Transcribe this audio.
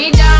me down.